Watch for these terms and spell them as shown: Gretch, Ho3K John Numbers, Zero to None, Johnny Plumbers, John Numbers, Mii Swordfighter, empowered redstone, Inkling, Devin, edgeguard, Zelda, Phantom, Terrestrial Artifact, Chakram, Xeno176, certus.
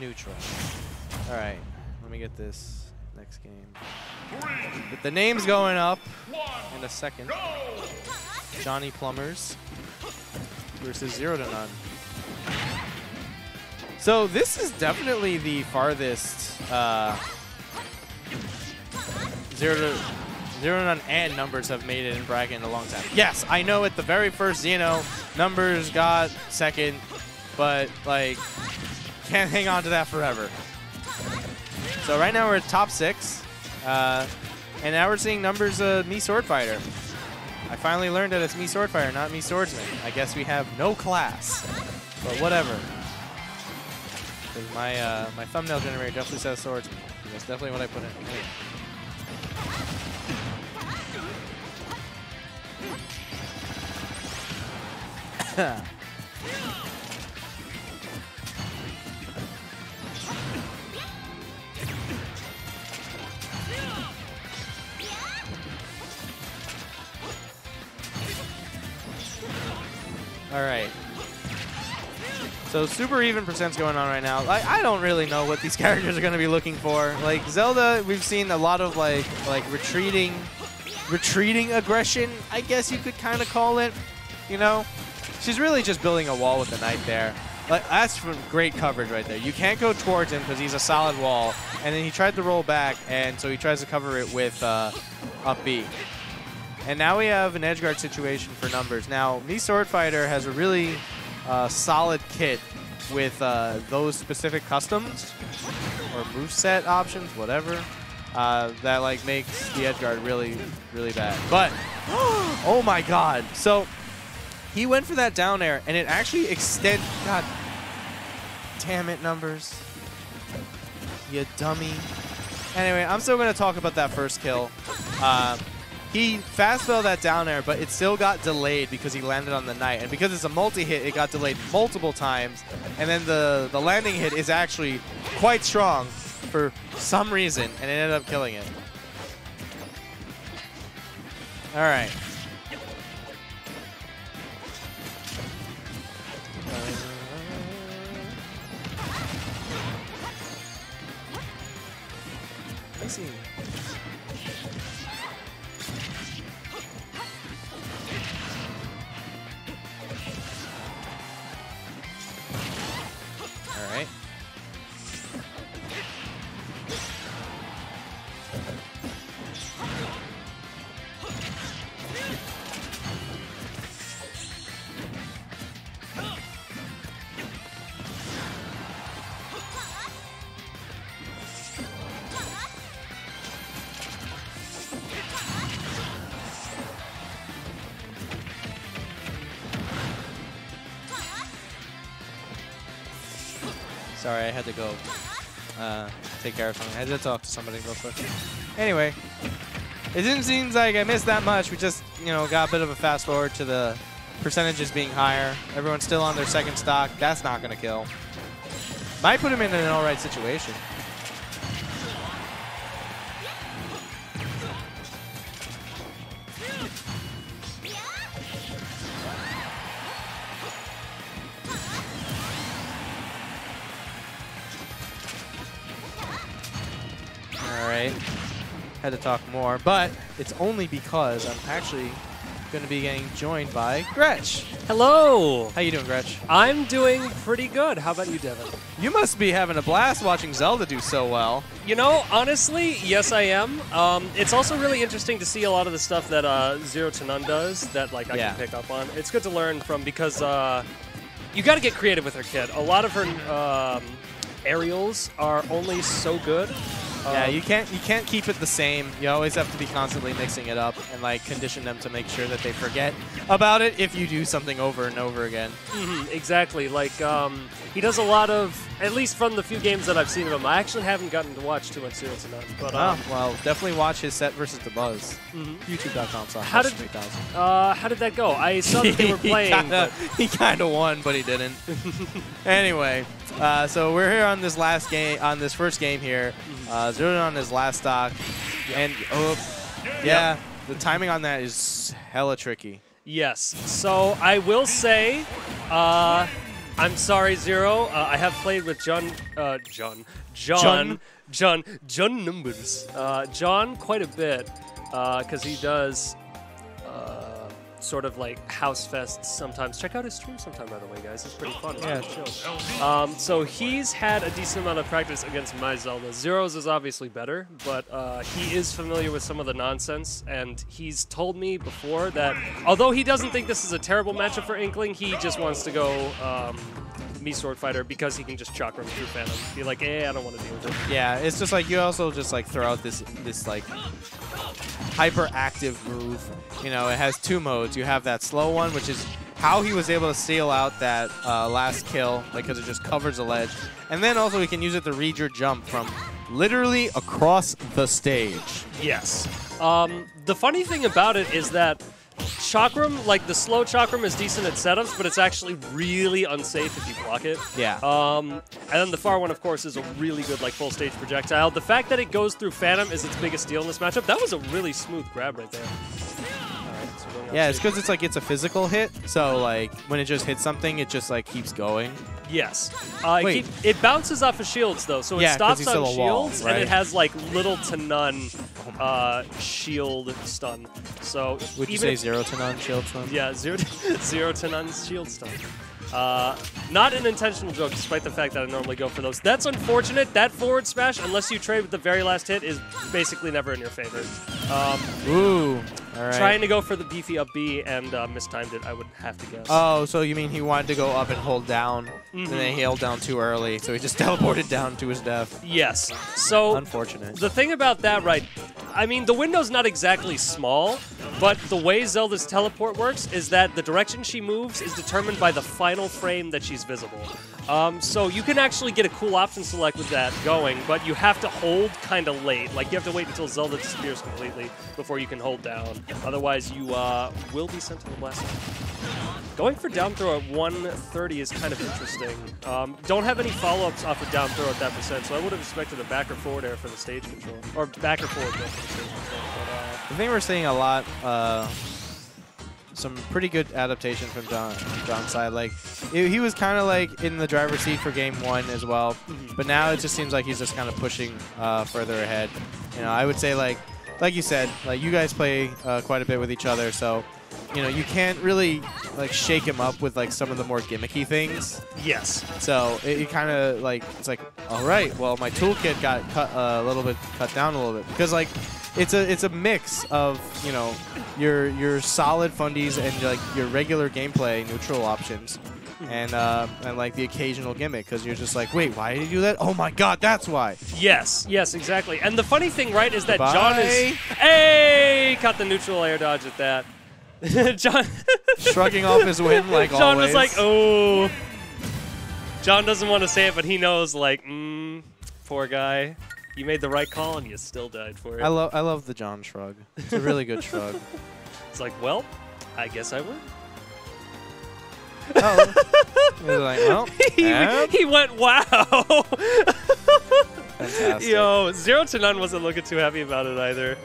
neutral. Alright, let me get this next game. But the name's going up in a second. Johnny Plumbers versus Zero to None. So this is definitely the farthest Zero to None and Numbers have made it in bracket in a long time. Yes, I know at the very first Xeno, Numbers got second, but like can't hang on to that forever. So right now we're at top 6, and now we're seeing Numbers Mii Swordfighter. I finally learned that it's Mii Swordfighter, not Mii Swordsman. I guess we have no class, but whatever. My my thumbnail generator definitely says Swordsman. That's definitely what I put in. Anyway. All right. So super even percent's going on right now. I don't really know what these characters are going to be looking for. Like Zelda, we've seen a lot of like retreating aggression, I guess you could kind of call it. You know. She's really just building a wall with the knight there. That's from great coverage right there. You can't go towards him because he's a solid wall. And then he tried to roll back, and so he tries to cover it with up B. And now we have an edgeguard situation for Numbers. Now, Mii Swordfighter has a really solid kit with those specific customs or moveset options, whatever, that like makes the edgeguard really, really bad. But, oh my god. So, he went for that down air, and it actually extended. God damn it, Numbers. You dummy. Anyway, I'm still going to talk about that first kill. He fast fell that down air, but it still got delayed because he landed on the knight. And because it's a multi-hit, it got delayed multiple times. And then the landing hit is actually quite strong for some reason, and it ended up killing it. All right. See. All right. Sorry, I had to go take care of something. I had to talk to somebody real quick. Anyway, it didn't seem like I missed that much. We just, you know, got a bit of a fast forward to the percentages being higher. Everyone's still on their second stock. That's not going to kill. Might put him in an all right situation. Had to talk more, but it's only because I'm actually going to be getting joined by Gretch. Hello. How you doing, Gretch? I'm doing pretty good. How about you, Devin? You must be having a blast watching Zelda do so well. You know, honestly, yes, I am. It's also really interesting to see a lot of the stuff that Zero to None does that like I can pick up on. It's good to learn from because you got to get creative with her kid. A lot of her aerials are only so good. Yeah, you can't keep it the same. You always have to be constantly mixing it up and like condition them to make sure that they forget about it if you do something over and over again. Mm-hmm, exactly. Like he does a lot of, at least from the few games that I've seen of him. I actually haven't gotten to watch too much Zero to None, but well, definitely watch his set versus the Buzz. Mm-hmm. YouTube.com/How did 3000. How did that go? I saw that they were playing. he kind of won, but he didn't. Anyway. So we're here on this last game, on this first game here. Zero to None on his last stock, and the timing on that is hella tricky. Yes. So I will say, I'm sorry, Zero. I have played with John Numbers. John quite a bit, because he does sort of like house fests sometimes. Check out his stream sometime, by the way, guys. It's pretty fun. Yeah, chill. So he's had a decent amount of practice against my Zelda. Zero's is obviously better, but he is familiar with some of the nonsense, and he's told me before that although he doesn't think this is a terrible matchup for Inkling, he just wants to go Mii Swordfighter because he can just Chakram through Phantom. Be like, eh, I don't want to deal with it. Yeah, it's just like you also just like throw out this like hyperactive move. You know, it has two modes. You have that slow one, which is how he was able to seal out that last kill, like, because it just covers the ledge. And then also he can use it to read your jump from literally across the stage. Yes. The funny thing about it is that Chakram, like the slow Chakram is decent at setups, but it's actually really unsafe if you block it. Yeah. And then the far one, of course, is a really good like full stage projectile. The fact that it goes through Phantom is its biggest deal in this matchup. That was a really smooth grab right there. All right, so we're going yeah, it's because it's like it's a physical hit, so like when it just hits something, it just like keeps going. Yes. It bounces off of shields though, so it stops on shields, wall, right? And it has like little to none shield stun. So would you say zero to none shield stun? Yeah, zero to none shield stun. Not an intentional joke, despite the fact that I normally go for those. That's unfortunate. That forward smash, unless you trade with the very last hit, is basically never in your favor. Ooh. All right. Trying to go for the beefy up B and mistimed it, I would have to guess. Oh, so you mean he wanted to go up and hold down, and then he held down too early, so he just teleported down to his death. Yes. So unfortunate. The thing about that, right, I mean, the window's not exactly small, but the way Zelda's teleport works is that the direction she moves is determined by the final frame that she's visible. So you can actually get a cool option select with that going, but you have to hold kind of late. Like, you have to wait until Zelda disappears completely before you can hold down. Otherwise, you will be sent to the blast. Going for down throw at 130 is kind of interesting. Don't have any follow-ups off of down throw at that percent, so I would have expected a back or forward air for the stage control. Or back or forward air for the stage control. But, I think we're seeing a lot, some pretty good adaptation from John's side. Like, he was kind of like in the driver's seat for game one as well, but now it just seems like he's just kind of pushing further ahead. You know, I would say like you said, like you guys play quite a bit with each other, so you know you can't really like shake him up with like some of the more gimmicky things. Yes. So it kind of like it's like, all right, well my toolkit got cut a little bit, cut down a little bit because like. It's a mix of, you know, your solid fundies and like your regular gameplay neutral options, and like the occasional gimmick because you're just like, wait, why did you do that? Oh my God, that's why. Yes, yes, exactly. And the funny thing, right, is that Goodbye. John is hey caught the neutral air dodge at that. John shrugging off his win like John always. John was like, oh. John doesn't want to say it, but he knows like, poor guy. You made the right call and you still died for it. I love the John shrug. It's a really good shrug. It's like, well, I guess I win. Oh. He was like, well, he went, wow. Fantastic. Yo, Zero to None wasn't looking too happy about it either.